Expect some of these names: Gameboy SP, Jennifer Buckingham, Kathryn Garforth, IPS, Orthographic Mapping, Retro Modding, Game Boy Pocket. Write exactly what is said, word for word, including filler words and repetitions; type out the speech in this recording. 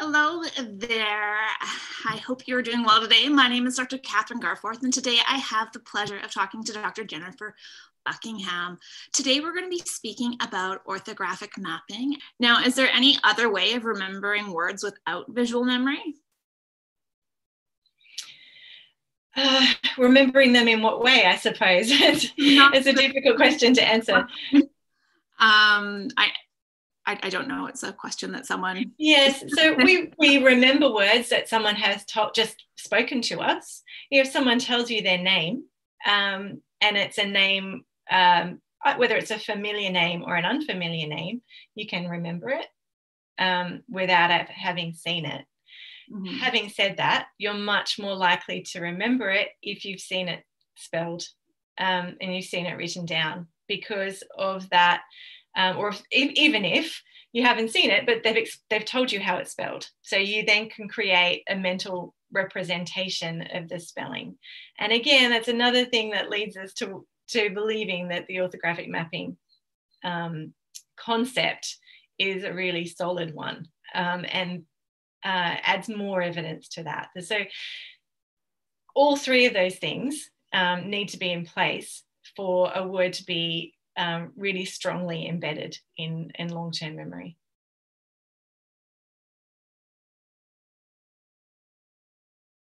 Hello there. I hope you're doing well today. My name is Doctor Kathryn Garforth, and today I have the pleasure of talking to Doctor Jennifer Buckingham. Today we're going to be speaking about orthographic mapping. Now, is there any other way of remembering words without visual memory? Uh, remembering them in what way, I suppose. it's, it's a difficult question to answer. um, I. I, I don't know. It's a question that someone... Yes. So we, we remember words that someone has told, just spoken to us. If someone tells you their name um, and it's a name, um, whether it's a familiar name or an unfamiliar name, you can remember it um, without having seen it. Mm-hmm. Having said that, you're much more likely to remember it if you've seen it spelled um, and you've seen it written down because of that... Um, or if, even if you haven't seen it, but they've, they've told you how it's spelled. So you then can create a mental representation of the spelling. And again, that's another thing that leads us to, to believing that the orthographic mapping um, concept is a really solid one um, and uh, adds more evidence to that. So all three of those things um, need to be in place for a word to be Um, really strongly embedded in, in long-term memory.